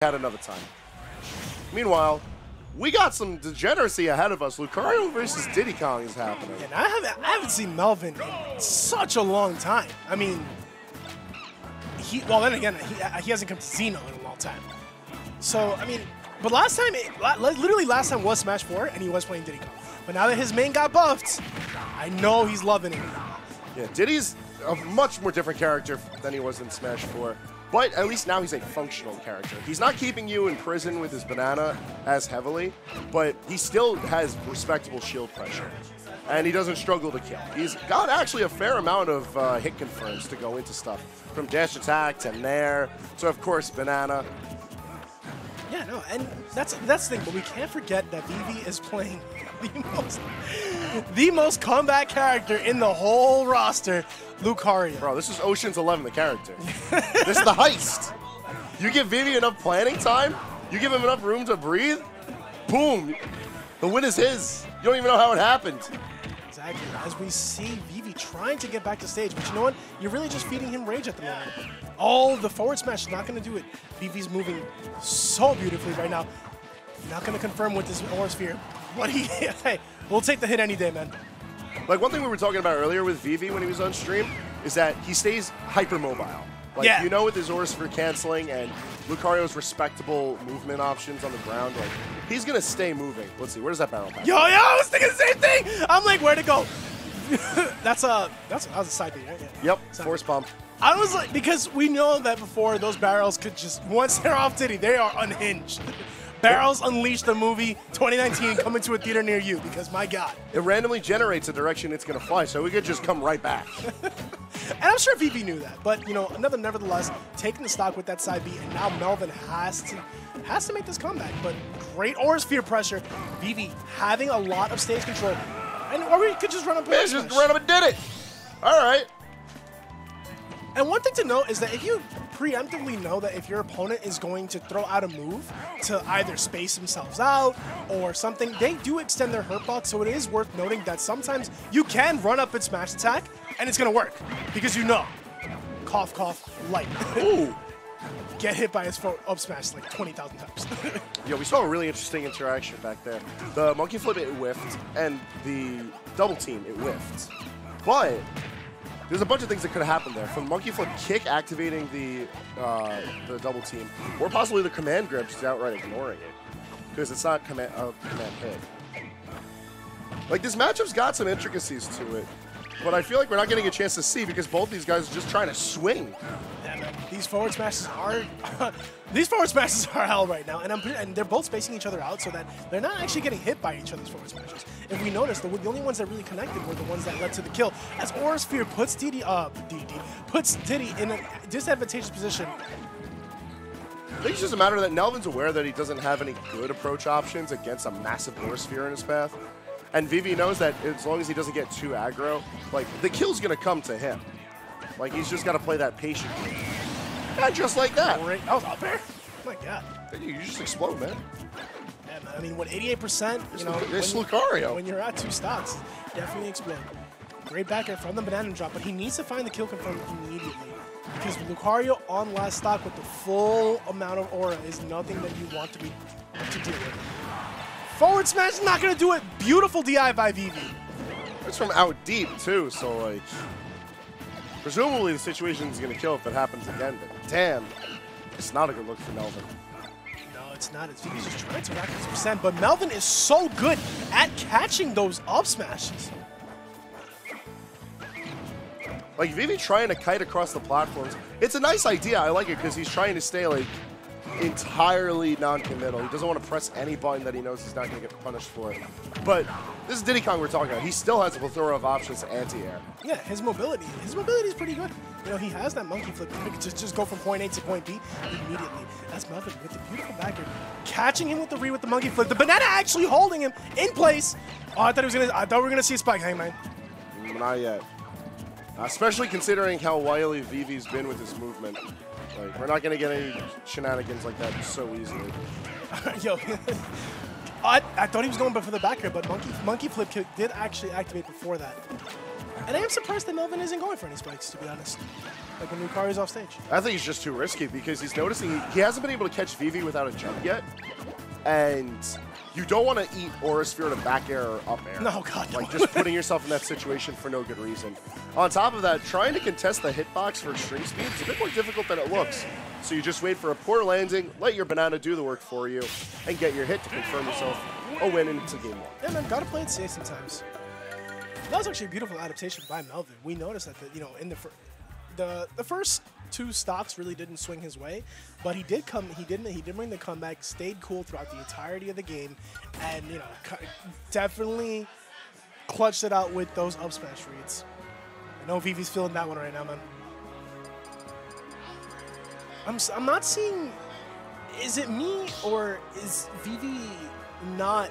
had another time. Meanwhile, we got some degeneracy ahead of us. Lucario versus Diddy Kong is happening. And I haven't seen Nelvin in such a long time. I mean, well, then again, he hasn't come to Xeno in a long time. So, I mean, but last time, literally last time was Smash 4, and he was playing Diddy Kong. But now that his main got buffed, I know he's loving it. Yeah, Diddy's a much more different character than he was in Smash 4. But at least now he's a functional character. He's not keeping you in prison with his banana as heavily, but he still has respectable shield pressure. And he doesn't struggle to kill. He's got actually a fair amount of hit confirms to go into stuff, from dash attack to nair to, of course, banana. Yeah, no, and that's the thing, but we can't forget that Vivi is playing the most comeback character in the whole roster, Lucario. Bro, this is Ocean's 11, the character. This is the heist. You give Vivi enough planning time, you give him enough room to breathe, boom, the win is his. You don't even know how it happened. Exactly, as we see Vivi trying to get back to stage, but you know what? You're really just feeding him rage at the moment. Oh, the forward smash is not going to do it. Vivi's moving so beautifully right now. Not going to confirm with this aura sphere. But hey, we'll take the hit any day, man. Like, one thing we were talking about earlier with Vivi when he was on stream is that he stays hypermobile. Like, yeah. You know, with his aura sphere canceling and Lucario's respectable movement options on the ground, like, he's going to stay moving. Let's see, where does that barrel pass? Yo, I was thinking the same thing! I'm like, where'd it go? That was a side B, right? Yeah. Yep, side force pump. I was like, because we know that before, those barrels could just, once they're off Diddy, they are unhinged. Barrels Unleashed, the movie 2019, coming to a theater near you, because my God. It randomly generates a direction it's going to fly, so we could just come right back. And I'm sure Vivi knew that, but, you know, nevertheless, taking the stock with that side B, and now Nelvin has to make this comeback. But great aura sphere pressure. Vivi having a lot of stage control. And, or we could just run up and did it. All right. And one thing to note is that if you preemptively know that if your opponent is going to throw out a move to either space themselves out or something, they do extend their hurt box, so it is worth noting that sometimes you can run up and smash attack, and it's going to work because you know. Cough, cough, light. Ooh. Get hit by his phone up smash like 20,000 times. Yeah, we saw a really interesting interaction back there. The monkey flip, it whiffed, and the double team, it whiffed. But there's a bunch of things that could have happened there, from monkey flip kick activating the double team, or possibly the command grab just outright ignoring it, because it's not command hit. Like, this matchup's got some intricacies to it, but I feel like we're not getting a chance to see because both these guys are just trying to swing. Yeah, these forward smashes are hell right now, and they're both spacing each other out so that they're not actually getting hit by each other's forward smashes. If we notice, the only ones that really connected were the ones that led to the kill. As Aura Sphere puts Diddy puts Diddy in a disadvantageous position. I think it's just a matter that Nelvin's aware that he doesn't have any good approach options against a massive Aura Sphere in his path. And Vivi knows that as long as he doesn't get too aggro, like, the kill's going to come to him. Like, he's just got to play that patient game. Not just like that. Great. That was up there. Oh, my God. You just explode, man. Yeah, man. I mean, what, 88%? You know, it's Lucario. When you're at two stocks, definitely explode. Great back air from the banana drop, but he needs to find the kill confirm immediately. Because Lucario on last stock with the full amount of aura is nothing that you want to deal with. Forward smash is not going to do it. Beautiful DI by Vivi. It's from out deep, too, so, like, presumably the situation's going to kill if it happens again, but damn, it's not a good look for Nelvin. No, it's not. It's Vivi's just trying to rack his percent, but Nelvin is so good at catching those up smashes. Like, Vivi trying to kite across the platforms, it's a nice idea. I like it because he's trying to stay, like, entirely non-committal. He doesn't want to press any button that he knows he's not going to get punished for. But this is Diddy Kong we're talking about. He still has a plethora of options to anti-air. Yeah, his mobility is pretty good. You know, he has that monkey flip. He could just go from point A to point B immediately. That's Nelvin with the beautiful backer. Catching him with the re with the monkey flip. The banana actually holding him in place. Oh, I thought we were gonna see a spike hangman. Not yet. Especially considering how wily Vivi's been with his movement. Like, we're not going to get any shenanigans like that so easily. Yo, I thought he was going for the back air, but monkey flip kick did actually activate before that. And I am surprised that Nelvin isn't going for any spikes, to be honest. Like when Lucario's off stage. I think he's just too risky because he's noticing he hasn't been able to catch Vivi without a jump yet. And you don't want to eat Aura Sphere to back air or up air. No, God, no. Like, just putting yourself in that situation for no good reason. On top of that, trying to contest the hitbox for extreme speed is a bit more difficult than it looks. So you just wait for a poor landing, let your banana do the work for you, and get your hit to confirm yourself a win into game one. Yeah, man, gotta play it safe sometimes. That was actually a beautiful adaptation by Nelvin. We noticed that, you know, in the first two stops really didn't swing his way, but he did come. He did bring the comeback. Stayed cool throughout the entirety of the game, and you know, definitely clutched it out with those up smash reads. I know Vivi's feeling that one right now, man. I'm not seeing. Is it me or is Vivi not?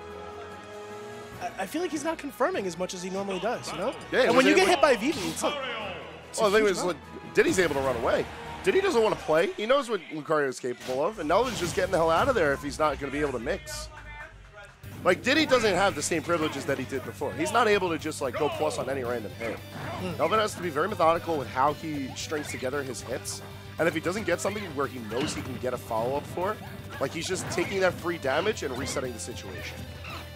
I feel like he's not confirming as much as he normally does, you know? Yeah, and when you get hit by Vivi, it's like... Well, the thing is, like, Diddy's able to run away. Diddy doesn't want to play. He knows what Lucario is capable of, and Nelvin's just getting the hell out of there if he's not going to be able to mix. Like, Diddy doesn't have the same privileges that he did before. He's not able to just, like, go plus on any random hit. Nelvin has to be very methodical with how he strings together his hits, and if he doesn't get something where he knows he can get a follow-up for, like, he's just taking that free damage and resetting the situation.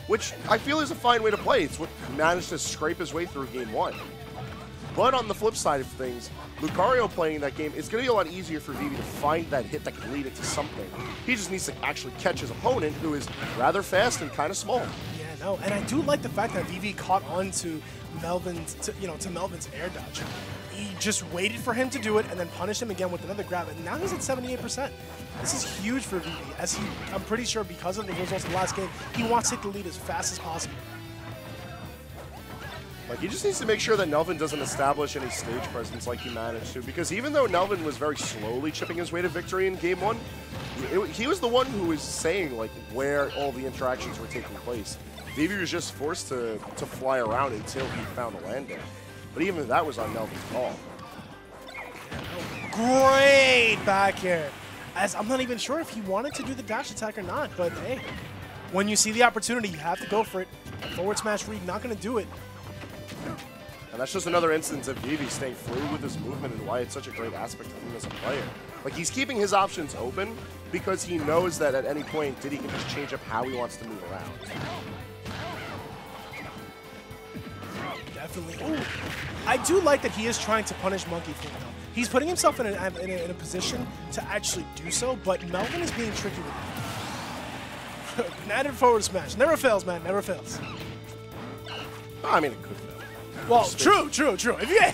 Which I feel is a fine way to play. It's what managed to scrape his way through game one. But on the flip side of things, Lucario playing that game, it's going to be a lot easier for Vivi to find that hit that can lead it to something. He just needs to actually catch his opponent, who is rather fast and kind of small. Yeah, no, and I do like the fact that Vivi caught on to Nelvin's air dodge. He just waited for him to do it and then punished him again with another grab, and now he's at 78%. This is huge for Vivi, as he, I'm pretty sure because of the results of the last game, he wants to take the lead as fast as possible. Like, he just needs to make sure that Nelvin doesn't establish any stage presence like he managed to, because even though Nelvin was very slowly chipping his way to victory in game one, he was the one who was saying, like, where all the interactions were taking place. Vivi was just forced to fly around until he found a landing. But even that was on Nelvin's call. Great back air. As I'm not even sure if he wanted to do the dash attack or not, but hey, when you see the opportunity, you have to go for it. Forward smash read, not going to do it. And that's just another instance of Vivi staying free with his movement and why it's such a great aspect of him as a player. Like, he's keeping his options open because he knows that at any point, Diddy can just change up how he wants to move around. Definitely. Ooh. I do like that he is trying to punish Monkey King, though. He's putting himself in a position to actually do so, but Nelvin is being tricky with him. An added forward smash. Never fails, man. Never fails. I mean, it could fail. Well, true. If you get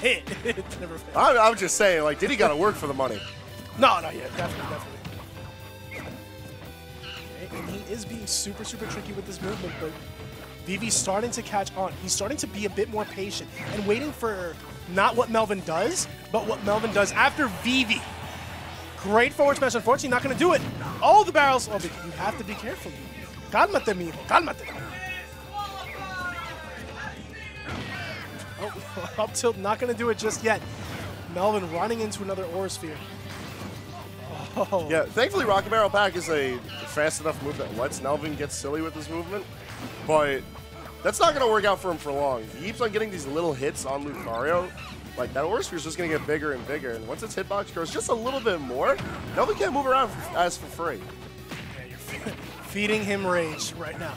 hit, it never fails. I'm just saying, like, Diddy got to work for the money. No, not yet. Definitely. Okay, and he is being super, super tricky with this movement, but Vivi's starting to catch on. He's starting to be a bit more patient and waiting for not what Nelvin does, but what Nelvin does after Vivi. Great forward smash. Unfortunately, not going to do it. All the barrels. Oh, you have to be careful. Calmate, mijo. Calmate. Oh, up tilt. Not going to do it just yet. Nelvin running into another Aura Sphere. Oh. Yeah, thankfully, Rocket Barrel Pack is a fast enough move that lets Nelvin get silly with his movement. But that's not going to work out for him for long. He keeps on getting these little hits on Lucario. Like, that Aura Sphere's just going to get bigger and bigger. And once its hitbox grows just a little bit more, Nelvin can't move around as for free. Yeah, you're feeding him rage right now.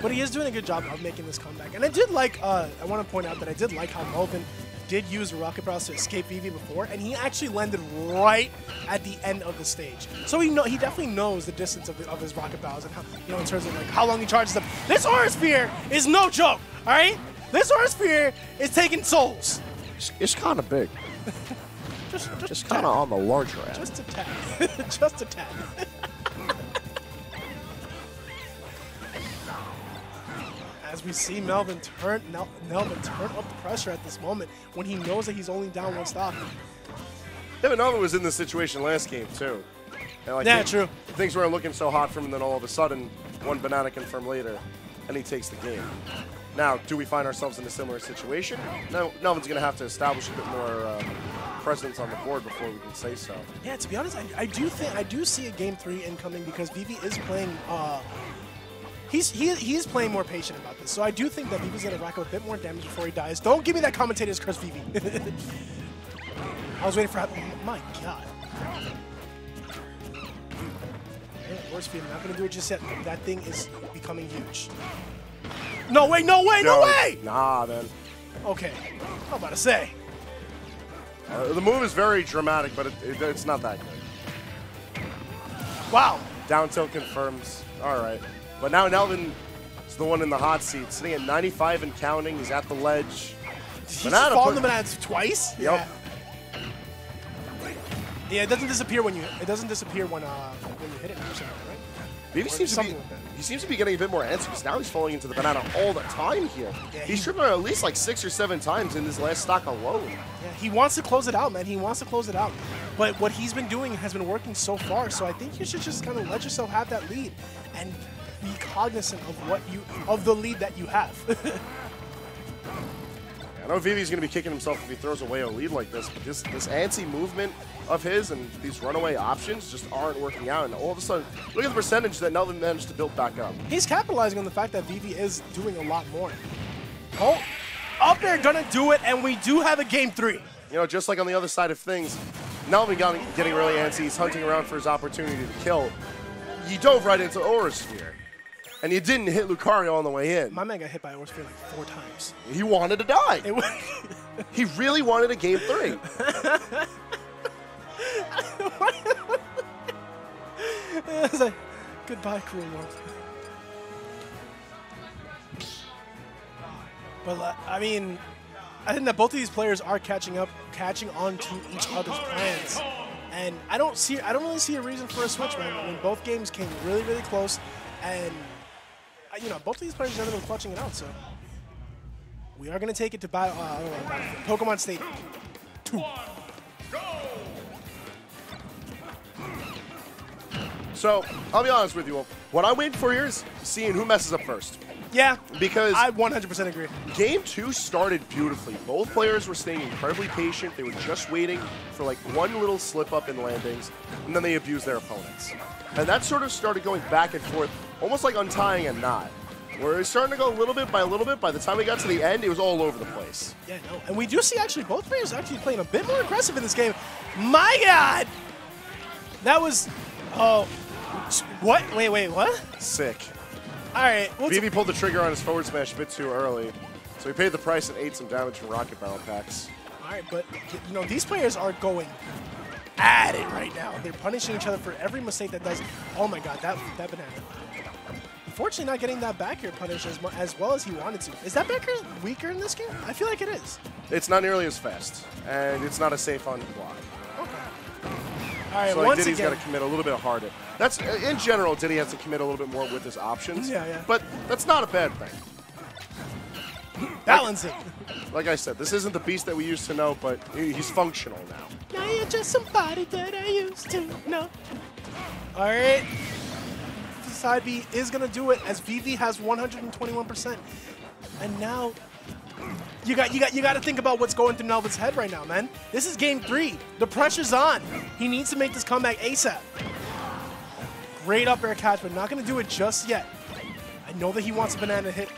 But he is doing a good job of making this comeback. And I did like, I want to point out that I did like how Nelvin did use Rocket Bros to escape Vivi before, and he actually landed right at the end of the stage. So he definitely knows the distance of his Rocket Bros and how, you know, in terms of like how long he charges them. This Aura Sphere is no joke, all right? This Aura Sphere is taking souls. It's kind of big. just kind of on the larger end. Just a tad. Just a tad. As we see Nelvin turn up the pressure at this moment when he knows that he's only down one stock. Yeah, but Nelvin was in this situation last game, too. And like, yeah, true. Things weren't looking so hot for him, and then all of a sudden, one banana confirmed later, and he takes the game. Now, do we find ourselves in a similar situation? No, Nelvin's going to have to establish a bit more presence on the board before we can say so. Yeah, to be honest, I do see a Game 3 incoming because Vivi is playing... He's playing more patient about this, so I do think that Vivi's gonna rack up a bit more damage before he dies. Don't give me that commentator's curse, Vivi. I was waiting for... My God. Worst feeling. I'm not going to do it just yet. That thing is becoming huge. No way, no way, no way! Nah, man. Okay. I'm about to say. The move is very dramatic, but it's not that good. Wow. Down tilt confirms. All right. But now Nelvin is the one in the hot seat, sitting at 95 and counting. He's at the ledge. He's fallen the bananas twice? Yep. Yeah, it doesn't disappear when you when you hit it or something, right? Vivi seems to be like he seems to be getting a bit more answers. Now he's falling into the banana all the time here. Yeah, he's tripping at least like 6 or 7 times in this last stock alone. Yeah, he wants to close it out, man. He wants to close it out. But what he's been doing has been working so far, so I think you should just kind of let yourself have that lead and be cognizant of what you the lead that you have. I know Vivi's going to be kicking himself if he throws away a lead like this, but this antsy movement of his and these runaway options just aren't working out. And all of a sudden, look at the percentage that Nelvin managed to build back up. He's capitalizing on the fact that Vivi is doing a lot more. Oh, up there, going to do it, and we do have a Game 3. You know, just like on the other side of things, Nelvin getting really antsy. He's hunting around for his opportunity to kill. You dove right into Aurasphere. And you didn't hit Lucario on the way in. My man got hit by Aurasphere like 4 times. He wanted to die. He really wanted a Game 3. I was like, goodbye, cruel world. But I mean, I think that both of these players are catching on to each other's plans. And I don't really see a reason for a switch, man. I mean, both games came really, really close, and you know, both of these players have been clutching it out, so we are going to take it to Pokemon Stadium 2. So, I'll be honest with you, what I wait for here is seeing who messes up first. Yeah, because I 100% agree. Game 2 started beautifully. Both players were staying incredibly patient. They were just waiting for like one little slip up in landings, and then they abused their opponents. And that sort of started going back and forth, almost like untying a knot, where it's starting to go little bit by little bit. By the time we got to the end, it was all over the place. Yeah, no, and we do see actually both players actually playing a bit more aggressive in this game. My God! That was, oh, what? Wait, wait, what? Sick. All right. Vivi pulled the trigger on his forward smash a bit too early, so he paid the price and ate some damage from rocket barrel packs. All right, but you know, these players are going at it right now. They're punishing each other for every mistake that does. Oh my God, that banana. Unfortunately, not getting that back air punished as well as he wanted to. Is that back air weaker in this game? I feel like it is. It's not nearly as fast, and it's not as safe on the block. Okay. All right, so like Diddy's got to commit a little bit harder. That's in general, Diddy has to commit a little bit more with his options. Yeah, yeah. But that's not a bad thing. Balancing. Like I said, this isn't the beast that we used to know, but he's functional now. Now you're just somebody that I used to know. All right. Side B is going to do it as Vivi has 121%. And now you got to think about what's going through Nelvin's head right now, man. This is Game 3. The pressure's on. He needs to make this comeback ASAP. Great up air catch, but not going to do it just yet. I know that he wants a banana hit.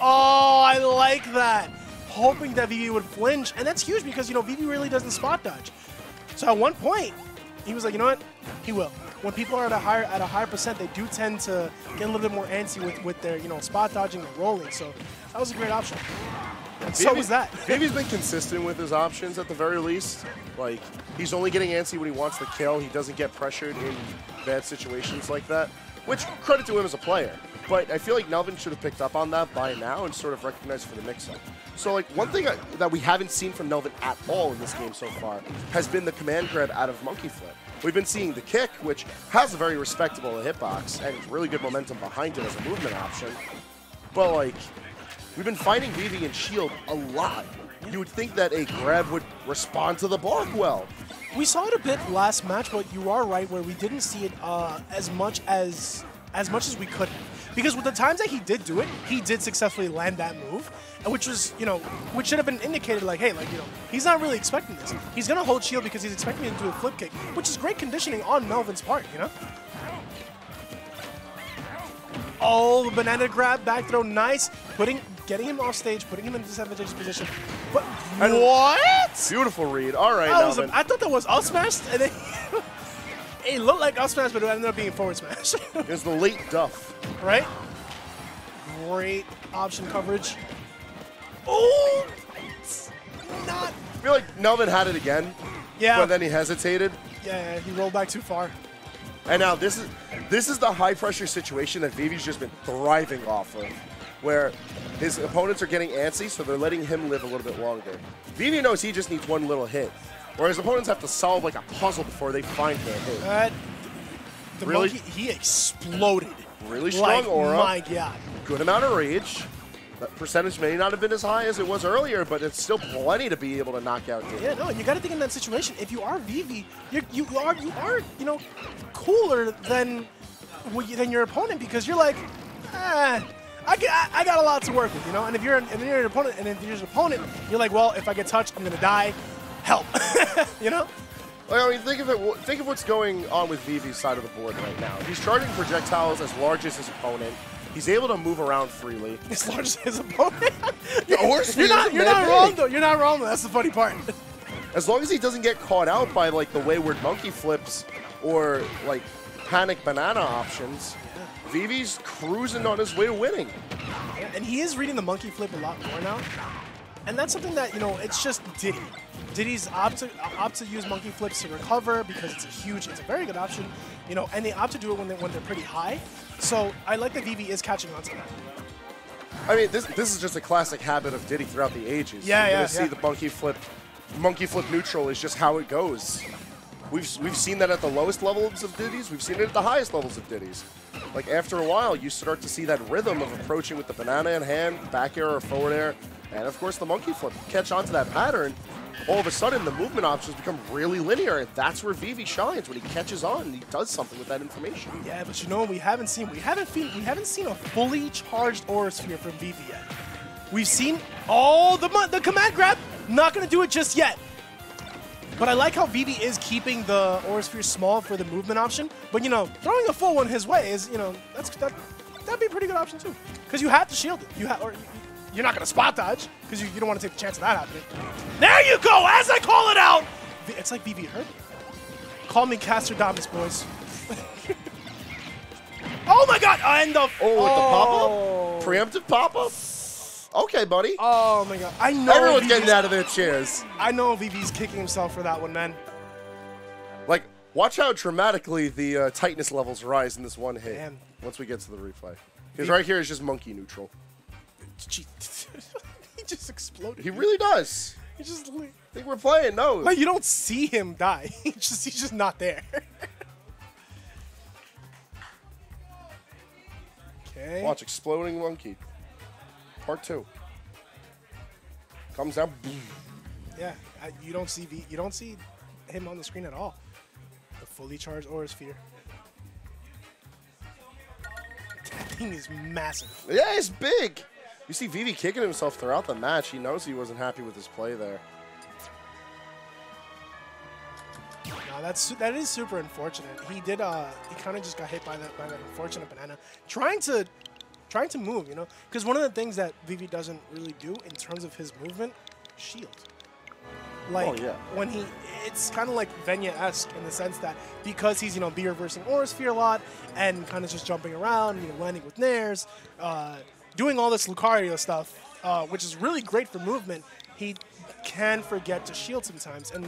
Oh, I like that. Hoping that Vivi would flinch. And that's huge because, you know, Vivi really doesn't spot dodge. So at one point, he was like, you know what? He will. When people are at a higher percent, they do tend to get a little bit more antsy with their, you know, spot dodging and rolling. So that was a great option. And so was that. Vivi's been consistent with his options at the very least. Like, he's only getting antsy when he wants the kill. He doesn't get pressured in bad situations like that, which credit to him as a player. But I feel like Nelvin should have picked up on that by now and sort of recognized for the mix-up. So, like, one thing that we haven't seen from Nelvin at all in this game so far has been the command grab out of Monkey Flip. We've been seeing the kick, which has a very respectable hitbox and really good momentum behind it as a movement option. But, like, we've been finding Vivi and Shield a lot. You would think that a grab would respond to the block well. We saw it a bit last match, but you are right where we didn't see it as much as we could have. Because with the times that he did do it, he did successfully land that move, which was, you know, which should have been indicated like, hey, like, you know, he's not really expecting this. He's going to hold Shield because he's expecting him to do a flip kick, which is great conditioning on Nelvin's part, you know? Oh, the banana grab, back throw, nice. Putting getting him off stage, putting him in a disadvantageous position. But and what? Beautiful read. All right, Nelvin. I thought that was up smash, and then it looked like up smash, but it ended up being forward smash. It's the late duff. Right? Great option coverage. Oh, not. I feel like Nelvin had it again. Yeah. But then he hesitated. Yeah, he rolled back too far. And now this is the high-pressure situation that Vivi's just been thriving off of, where his opponents are getting antsy, so they're letting him live a little bit longer. Vivi knows he just needs one little hit, where his opponents have to solve like a puzzle before they find their hit. The really, monkey, he exploded. Really strong like, aura. My God. Good amount of rage. That percentage may not have been as high as it was earlier, but it's still plenty to be able to knock out Diddy. Yeah, no, you got to think in that situation. If you are Vivi, you are you know, cooler than your opponent because you're like, I got a lot to work with, you know. And if you're an opponent, you're like, well, if I get touched, I'm gonna die. Help, you know. I mean, think of what's going on with Vivi's side of the board right now. He's charging projectiles as large as his opponent. He's able to move around freely. As large as his opponent. you're not wrong though. You're not wrong though. That's the funny part. As long as he doesn't get caught out by like the wayward monkey flips or like panic banana options, Vivi's cruising on his way to winning. And he is reading the monkey flip a lot more now. And that's something that, you know, it's just Diddy. Diddy's opt to use monkey flips to recover because it's a huge, it's a very good option, you know, and they opt to do it when they're pretty high. So I like that Vivi is catching on to that. I mean, this is just a classic habit of Diddy throughout the ages. You're gonna see the monkey flip neutral is just how it goes. We've seen that at the lowest levels of Diddy's. We've seen it at the highest levels of Diddy's. Like after a while, you start to see that rhythm of approaching with the banana in hand, back air or forward air, and of course the monkey flip. You catch on to that pattern. All of a sudden, the movement options become really linear, and that's where Vivi shines when he catches on and he does something with that information. Yeah, but you know, we haven't seen a fully charged Aura Sphere from Vivi yet. We've seen the command grab. Not gonna do it just yet. But I like how Vivi is keeping the Aura Sphere small for the movement option. But you know, throwing a full one his way is, you know, that'd be a pretty good option too, because you have to shield it. You're not going to spot dodge, because you don't want to take the chance of that happening. There you go, as I call it out! It's like BB heard it. Call me Castradamus, boys. Oh my God, end up. Oh, with the pop-up? Preemptive pop-up? Okay, buddy. Oh my God, I know everyone's getting out of their chairs. I know VB's kicking himself for that one, man. Like, watch how dramatically the tightness levels rise in this one hit. Man. Once we get to the replay. Because right here is just monkey neutral. He just exploded. He really does. He just like, I think we're playing. No, like you don't see him die. He's just not there. Okay. Watch exploding monkey. Part 2. Comes down. Yeah, you don't see him on the screen at all. The fully charged Aura Sphere. That thing is massive. Yeah, it's big. You see Vivi kicking himself throughout the match. He knows he wasn't happy with his play there. No, that is super unfortunate. He did. He kind of just got hit by that unfortunate banana. Trying to move, you know, because one of the things that Vivi doesn't really do in terms of his movement, shield. Like when he, it's kind of like Venya-esque in the sense that because he's, you know, reversing Aura Sphere a lot and kind of just jumping around, you know, landing with nairs. Doing all this Lucario stuff, which is really great for movement, he can forget to shield sometimes. And